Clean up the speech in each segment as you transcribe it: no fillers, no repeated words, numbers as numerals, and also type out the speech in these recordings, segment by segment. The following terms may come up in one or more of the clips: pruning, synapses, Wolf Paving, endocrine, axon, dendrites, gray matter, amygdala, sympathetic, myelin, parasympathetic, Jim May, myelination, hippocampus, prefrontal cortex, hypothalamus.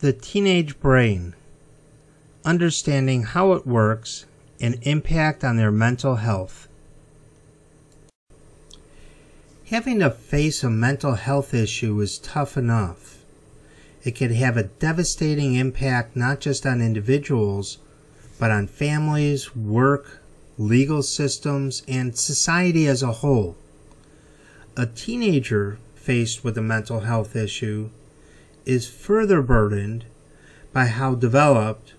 The teenage brain, understanding how it works and impact on their mental health. Having to face a mental health issue is tough enough. It can have a devastating impact not just on individuals, but on families, work, legal systems, and society as a whole. A teenager faced with a mental health issue is further burdened by how developed,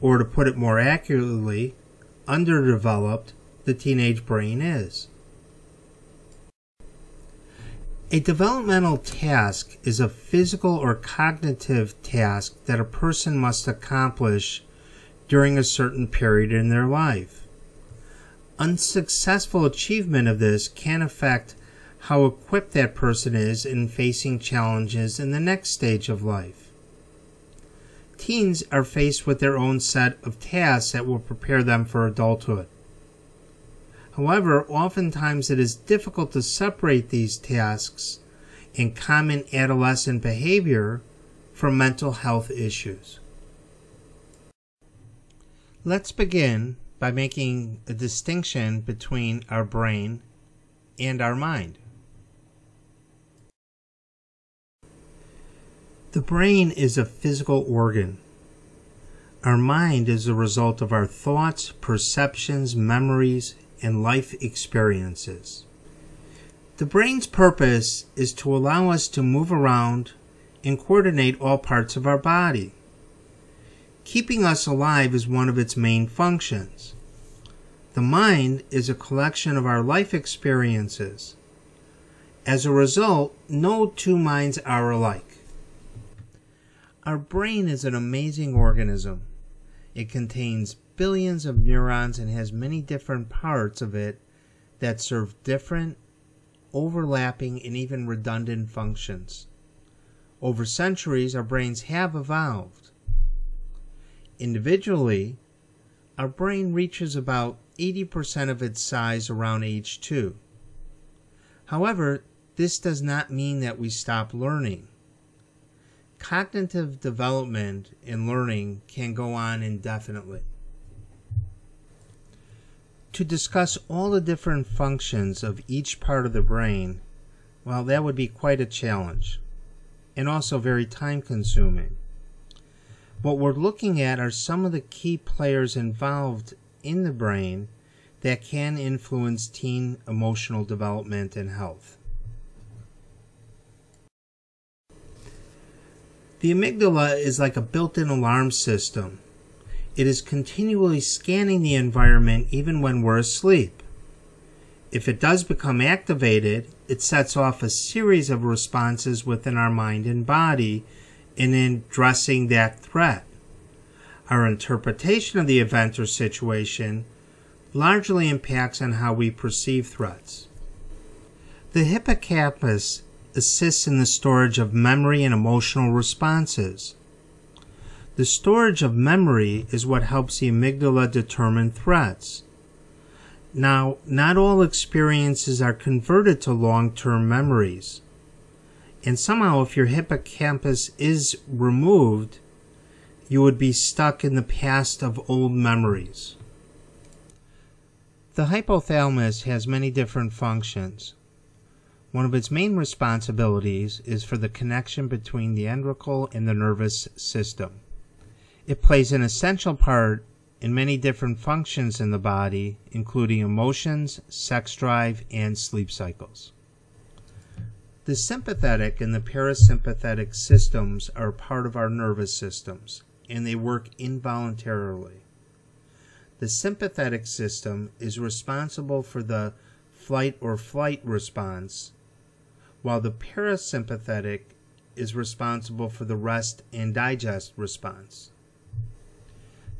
or to put it more accurately, underdeveloped the teenage brain is. A developmental task is a physical or cognitive task that a person must accomplish during a certain period in their life. Unsuccessful achievement of this can affect how equipped that person is in facing challenges in the next stage of life. Teens are faced with their own set of tasks that will prepare them for adulthood. However, oftentimes it is difficult to separate these tasks and common adolescent behavior from mental health issues. Let's begin by making a distinction between our brain and our mind. The brain is a physical organ. Our mind is the result of our thoughts, perceptions, memories, and life experiences. The brain's purpose is to allow us to move around and coordinate all parts of our body. Keeping us alive is one of its main functions. The mind is a collection of our life experiences. As a result, no two minds are alike. Our brain is an amazing organism. It contains billions of neurons and has many different parts of it that serve different, overlapping, and even redundant functions. Over centuries, our brains have evolved. Individually, our brain reaches about 80% of its size around age 2. However, this does not mean that we stop learning. Cognitive development and learning can go on indefinitely. To discuss all the different functions of each part of the brain, well, that would be quite a challenge, and also very time-consuming. What we're looking at are some of the key players involved in the brain that can influence teen emotional development and health. The amygdala is like a built-in alarm system. It is continually scanning the environment even when we're asleep. If it does become activated, it sets off a series of responses within our mind and body in addressing that threat. Our interpretation of the event or situation largely impacts on how we perceive threats. The hippocampus assists in the storage of memory and emotional responses. The storage of memory is what helps the amygdala determine threats. Now, not all experiences are converted to long-term memories. And somehow, if your hippocampus is removed, you would be stuck in the past of old memories. The hypothalamus has many different functions. One of its main responsibilities is for the connection between the endocrine and the nervous system. It plays an essential part in many different functions in the body, including emotions, sex drive, and sleep cycles. The sympathetic and the parasympathetic systems are part of our nervous systems, and they work involuntarily. The sympathetic system is responsible for the fight or flight response, while the parasympathetic is responsible for the rest and digest response.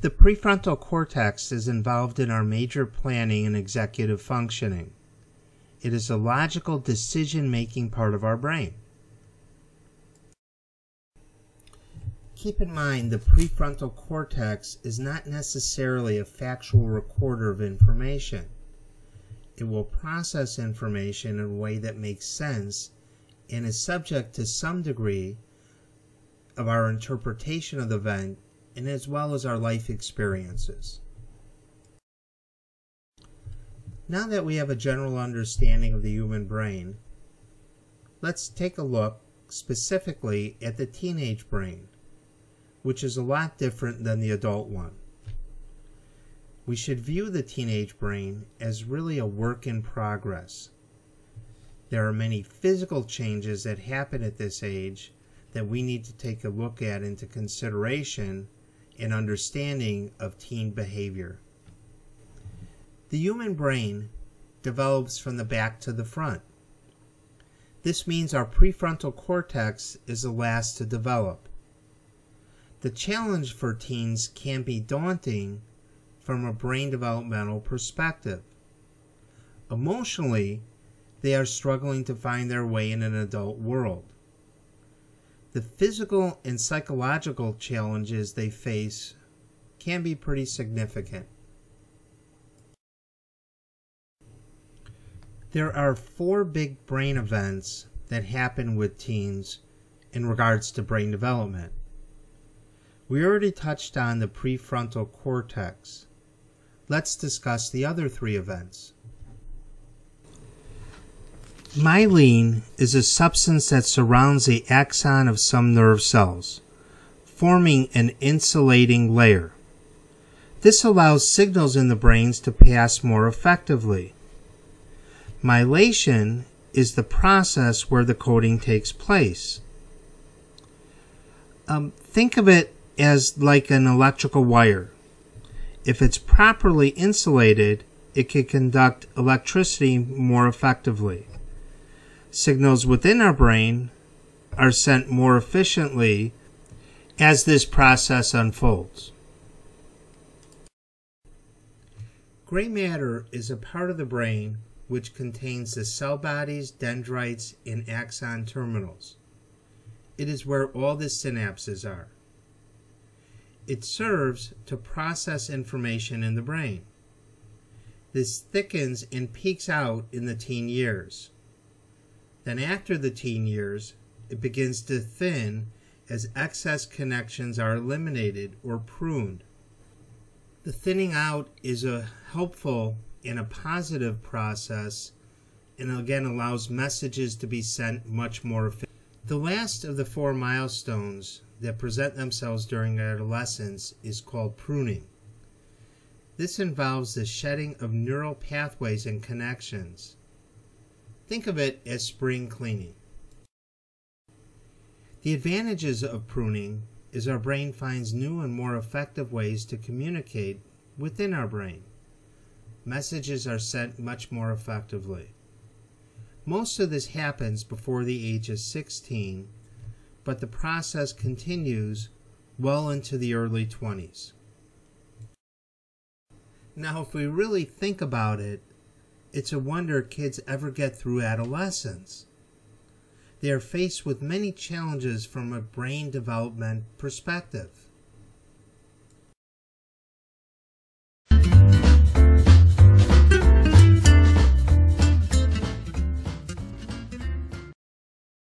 The prefrontal cortex is involved in our major planning and executive functioning. It is the logical decision-making part of our brain. Keep in mind, the prefrontal cortex is not necessarily a factual recorder of information. It will process information in a way that makes sense and is subject to some degree of our interpretation of the event and as well as our life experiences. Now that we have a general understanding of the human brain, let's take a look specifically at the teenage brain, which is a lot different than the adult one. We should view the teenage brain as really a work in progress. There are many physical changes that happen at this age that we need to take a look at into consideration and understanding of teen behavior. The human brain develops from the back to the front. This means our prefrontal cortex is the last to develop. The challenge for teens can be daunting from a brain developmental perspective. Emotionally, they are struggling to find their way in an adult world. The physical and psychological challenges they face can be pretty significant. There are 4 big brain events that happen with teens in regards to brain development. We already touched on the prefrontal cortex. Let's discuss the other 3 events. Myelin is a substance that surrounds the axon of some nerve cells, forming an insulating layer. This allows signals in the brains to pass more effectively. Myelination is the process where the coding takes place. Think of it as like an electrical wire. If it's properly insulated, it can conduct electricity more effectively. Signals within our brain are sent more efficiently as this process unfolds. Gray matter is a part of the brain which contains the cell bodies, dendrites, and axon terminals. It is where all the synapses are. It serves to process information in the brain. This thickens and peaks out in the teen years. Then after the teen years, it begins to thin as excess connections are eliminated or pruned. The thinning out is a helpful and a positive process, and again allows messages to be sent much more efficiently. The last of the 4 milestones that present themselves during adolescence is called pruning. This involves the shedding of neural pathways and connections. Think of it as spring cleaning. The advantages of pruning is our brain finds new and more effective ways to communicate within our brain. Messages are sent much more effectively. Most of this happens before the age of 16, but the process continues well into the early 20s. Now, if we really think about it, it's a wonder kids ever get through adolescence. They are faced with many challenges from a brain development perspective.